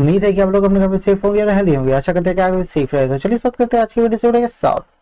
उम्मीद है कि आप लोग अपने घर में सेफ होंगे और हेल्दी होंगे। आशा करते हैं कि आगे सेफ रहे। तो चलिए बात करते हैं आज की वीडियो के साथ।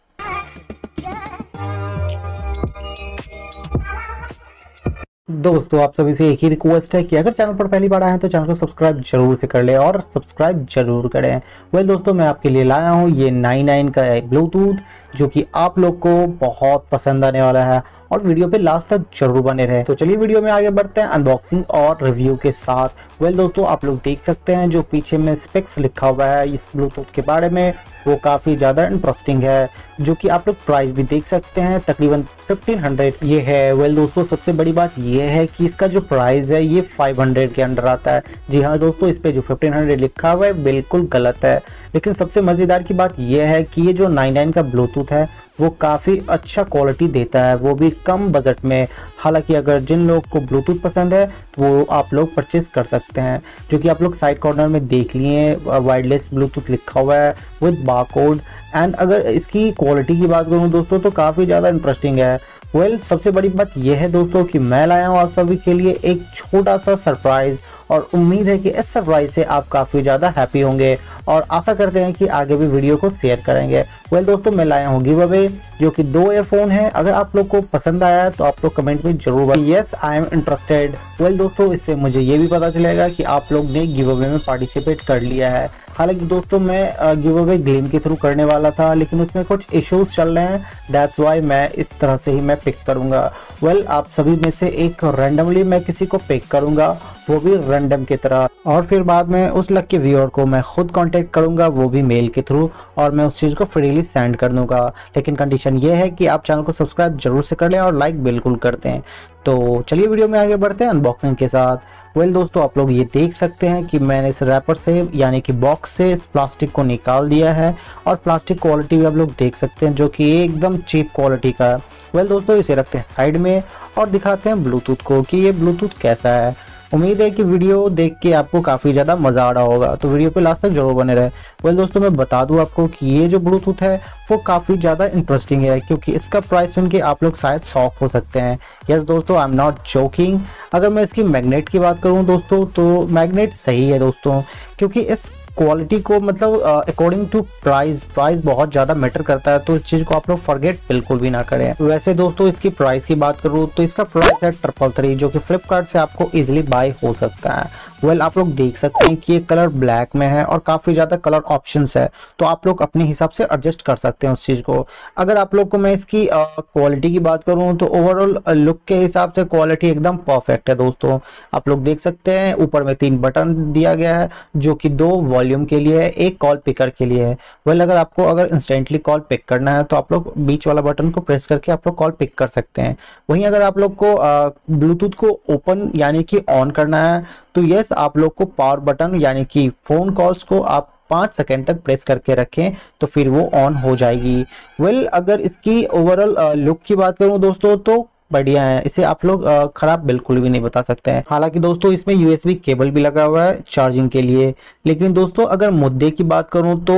दोस्तों आप सभी से एक ही रिक्वेस्ट है कि अगर चैनल पर पहली बार आए हैं तो चैनल को सब्सक्राइब जरूर से कर ले और सब्सक्राइब जरूर करें। वेल दोस्तों मैं आपके लिए लाया हूँ ये 99 का ब्लूटूथ जो कि आप लोग को बहुत पसंद आने वाला है और वीडियो पे लास्ट तक जरूर बने रहे। तो चलिए वीडियो में आगे बढ़ते हैं अनबॉक्सिंग और रिव्यू के साथ। वेल दोस्तों आप लोग देख सकते हैं जो पीछे में स्पेक्स लिखा हुआ है इस ब्लूटूथ के बारे में वो काफ़ी ज़्यादा इंटरेस्टिंग है, जो कि आप लोग प्राइस भी देख सकते हैं तकरीबन 1500 ये है। वेल दोस्तों सबसे बड़ी बात ये है कि इसका जो प्राइस है ये 500 के अंडर आता है। जी हाँ दोस्तों इस पे जो 1500 लिखा हुआ है बिल्कुल गलत है। लेकिन सबसे मज़ेदार की बात यह है कि ये जो 99 का ब्लूटूथ है वो काफ़ी अच्छा क्वालिटी देता है, वो भी कम बजट में। हालांकि अगर जिन लोग को ब्लूटूथ पसंद है तो वो आप लोग परचेस कर सकते हैं, जो कि आप लोग साइड कॉर्नर में देख लिए वायरलेस ब्लूटूथ लिखा हुआ है विद बारकोड। एंड अगर इसकी क्वालिटी की बात करूँ दोस्तों तो काफ़ी ज़्यादा इंटरेस्टिंग है। वेल सबसे बड़ी बात यह है दोस्तों कि मैं लाया हूँ आप सभी के लिए एक छोटा सा सरप्राइज़ और उम्मीद है कि इस सरप्राइज से आप काफ़ी ज़्यादा हैप्पी होंगे और आशा करते हैं कि आगे भी वीडियो को शेयर करेंगे। वेल दोस्तों मैं लाया हूँ गिव अवे जो कि 2 एयरफोन है। अगर आप लोग को पसंद आया तो आप लोग कमेंट में जरूर बताइए yes I am interested. Well दोस्तों इससे मुझे ये भी पता चलेगा कि आप लोग ने गिव अवे में पार्टिसिपेट कर लिया है। हालांकि दोस्तों मैं गिव अवे गेम के थ्रू करने वाला था लेकिन उसमें कुछ इश्यूज चल रहे हैं, दैट्स वाई मैं इस तरह से ही मैं पिक करूंगा। वेल आप सभी में से एक रैंडमली मैं किसी को पिक करूंगा वो भी रैंडम की तरह, और फिर बाद में उस लकी व्यूअर को मैं खुद कांटेक्ट करूंगा वो भी मेल के थ्रू और मैं उस चीज़ को फ्रीली सेंड कर दूंगा। लेकिन कंडीशन ये है कि आप चैनल को सब्सक्राइब जरूर से कर लें और लाइक बिल्कुल कर दें। तो चलिए वीडियो में आगे बढ़ते हैं अनबॉक्सिंग के साथ। वेल दोस्तों आप लोग ये देख सकते हैं कि मैंने इस रैपर से यानी कि बॉक्स से इस प्लास्टिक को निकाल दिया है और प्लास्टिक क्वालिटी भी आप लोग देख सकते हैं जो कि एकदम चीप क्वालिटी का है। वेल दोस्तों इसे रखते हैं साइड में और दिखाते हैं ब्लूटूथ को कि ये ब्लूटूथ कैसा है। उम्मीद है कि वीडियो देख के आपको काफ़ी ज़्यादा मज़ा आ रहा होगा, तो वीडियो पे लास्ट तक जरूर बने रहे। वेल दोस्तों मैं बता दूं आपको कि ये जो ब्लूटूथ है वो काफ़ी ज़्यादा इंटरेस्टिंग है क्योंकि इसका प्राइस सुन के आप लोग शायद शॉक हो सकते हैं। यस दोस्तों आई एम नॉट जोकिंग। अगर मैं इसकी मैग्नेट की बात करूँ दोस्तों तो मैग्नेट सही है दोस्तों, क्योंकि इस क्वालिटी को मतलब अकॉर्डिंग टू प्राइस बहुत ज़्यादा मैटर करता है, तो इस चीज़ को आप लोग फॉरगेट बिल्कुल भी ना करें। वैसे दोस्तों इसकी प्राइस की बात करूँ तो इसका प्राइस है 333 जो कि फ्लिपकार्ट से आपको इजीली बाय हो सकता है। वेल आप लोग देख सकते हैं कि ये कलर ब्लैक में है और काफ़ी ज़्यादा कलर ऑप्शंस है, तो आप लोग अपने हिसाब से एडजस्ट कर सकते हैं उस चीज़ को। अगर आप लोग को मैं इसकी क्वालिटी की बात करूं तो ओवरऑल लुक के हिसाब से क्वालिटी एकदम परफेक्ट है दोस्तों। आप लोग देख सकते हैं ऊपर में 3 बटन दिया गया है जो कि 2 वॉल्यूम के लिए है, 1 कॉल पिकर के लिए है। वेल अगर आपको इंस्टेंटली कॉल पिक करना है तो आप लोग बीच वाला बटन को प्रेस करके आप लोग कॉल पिक कर सकते हैं। वहीं अगर आप लोग को ब्लूटूथ को ओपन यानी कि ऑन करना है तो यस आप लोग को पावर बटन यानी कि फ़ोन कॉल्स को आप 5 सेकेंड तक प्रेस करके रखें तो फिर वो ऑन हो जाएगी। वेल अगर इसकी ओवरऑल लुक की बात करूं दोस्तों तो बढ़िया है, इसे आप लोग ख़राब बिल्कुल भी नहीं बता सकते हैं। हालांकि दोस्तों इसमें USB केबल भी लगा हुआ है चार्जिंग के लिए। लेकिन दोस्तों अगर मुद्दे की बात करूँ तो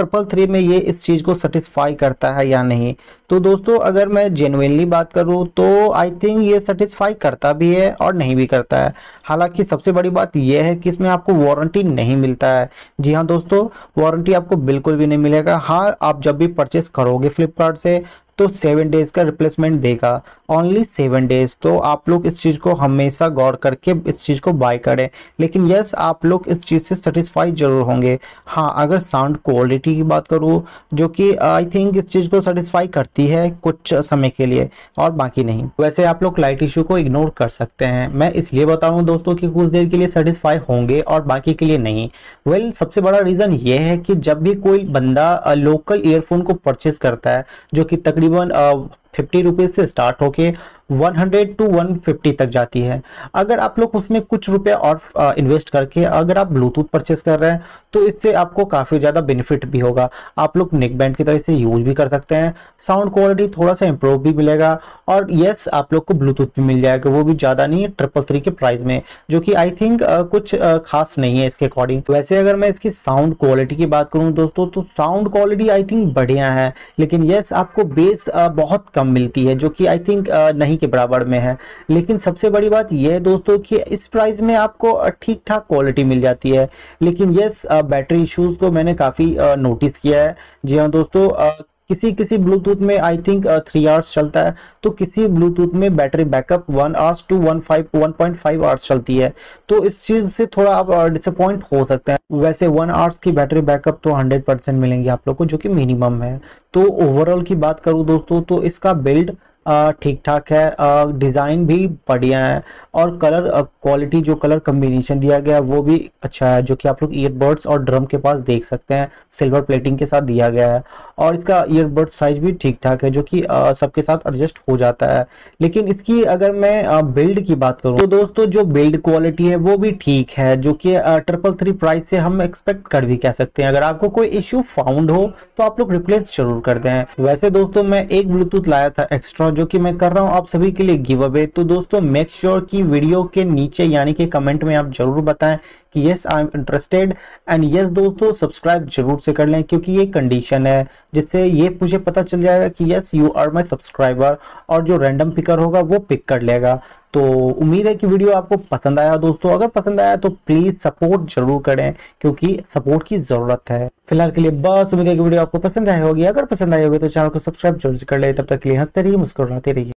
333 में ये इस चीज़ को सेटिस्फाई करता है या नहीं, तो दोस्तों अगर मैं जेन्युइनली बात करूं तो आई थिंक ये सेटिस्फाई करता भी है और नहीं भी करता है। हालांकि सबसे बड़ी बात यह है कि इसमें आपको वारंटी नहीं मिलता है। जी हाँ दोस्तों वारंटी आपको बिल्कुल भी नहीं मिलेगा। हाँ आप जब भी परचेस करोगे फ्लिपकार्ट से तो 7 डेज़ का रिप्लेसमेंट देगा, ओनली 7 डेज़। तो आप लोग इस चीज़ को हमेशा गौर करके इस चीज़ को बाय करें। लेकिन यस आप लोग इस चीज़ से सेटिस्फाई जरूर होंगे। हाँ अगर साउंड क्वालिटी की बात करूँ जो कि आई थिंक इस चीज़ को सेटिस्फाई करती है कुछ समय के लिए और बाकी नहीं। वैसे आप लोग लाइट इशू को इग्नोर कर सकते हैं, मैं इसलिए बता रहा हूँ दोस्तों कि कुछ देर के लिए सेटिस्फाई होंगे और बाकी के लिए नहीं। वेल सबसे बड़ा रीज़न ये है कि जब भी कोई बंदा लोकल ईयरफोन को परचेस करता है जो कि तकरीबन 50 रुपीज़ से स्टार्ट होके 100 to 150 तक जाती है, अगर आप लोग उसमें कुछ रुपये और इन्वेस्ट करके अगर आप ब्लूटूथ परचेस कर रहे हैं तो इससे आपको काफ़ी ज़्यादा बेनिफिट भी होगा। आप लोग नेक बैंड की तरह से यूज भी कर सकते हैं, साउंड क्वालिटी थोड़ा सा इम्प्रूव भी मिलेगा और यस आप लोग को ब्लूटूथ भी मिल जाएगा, वो भी ज़्यादा नहीं 333 के प्राइस में, जो कि आई थिंक कुछ खास नहीं है इसके अकॉर्डिंग। वैसे अगर मैं इसकी साउंड क्वालिटी की बात करूँ दोस्तों तो साउंड क्वालिटी आई थिंक बढ़िया है। लेकिन यस आपको बेस बहुत कम मिलती है, जो कि आई थिंक नहीं के बराबर में है। लेकिन सबसे बड़ी बात यह है दोस्तों कि इस प्राइस में आपको ठीक ठाक क्वालिटी मिल जाती है। लेकिन यस, बैटरी इश्यूज को मैंने काफ़ी नोटिस किया है। जी हाँ दोस्तों, किसी किसी ब्लूटूथ में आई थिंक 3 आवर्स चलता है, तो किसी ब्लूटूथ में battery backup 1 hours to 1.5 hours चलती है। तो इस चीज़ से थोड़ा आप डिसअपॉइंट हो सकते हैं। वैसे 1 आवर्स की बैटरी बैकअप तो 100% मिलेंगी आप लोग को, जो कि मिनिमम है। तो ओवरऑल की बात करूँ दोस्तों तो इसका बिल्ड ठीक ठाक है, डिज़ाइन भी बढ़िया है, और कलर क्वालिटी, जो कलर कम्बिनेशन दिया गया है वो भी अच्छा है, जो कि आप लोग ईयरबड्स और ड्रम के पास देख सकते हैं। सिल्वर प्लेटिंग के साथ दिया गया है, और इसका ईयरबड साइज भी ठीक ठाक है, जो कि सबके साथ एडजस्ट हो जाता है। लेकिन इसकी अगर मैं बिल्ड की बात करूँ तो दोस्तों जो बिल्ड क्वालिटी है वो भी ठीक है, जो कि 333 प्राइस से हम एक्सपेक्ट कर भी कह सकते हैं। अगर आपको कोई इश्यू फाउंड हो तो आप लोग रिप्लेस जरूर कर दें। वैसे दोस्तों मैं एक ब्लूटूथ लाया था एक्स्ट्रा, जो कि मैं कर रहा हूं आप सभी के लिए गिव अवे। तो दोस्तों मेक श्योर कि वीडियो के नीचे यानी कि कमेंट में आप जरूर बताएं कि yes I am interested, and yes दोस्तों सब्सक्राइब जरूर से कर लें, क्योंकि ये कंडीशन है जिससे ये मुझे पता चल जाएगा कि yes you are my subscriber, और जो रैंडम पिकर होगा वो पिक कर लेगा। तो उम्मीद है कि वीडियो आपको पसंद आया दोस्तों। अगर पसंद आया तो प्लीज़ सपोर्ट जरूर करें, क्योंकि सपोर्ट की ज़रूरत है। फिलहाल के लिए बस, उम्मीद है कि वीडियो आपको पसंद आई होगी। अगर पसंद आई होगी तो चैनल को सब्सक्राइब जरूर कर लें। तब तक के लिए हंसते रहिए, मुस्कुराते रहिए।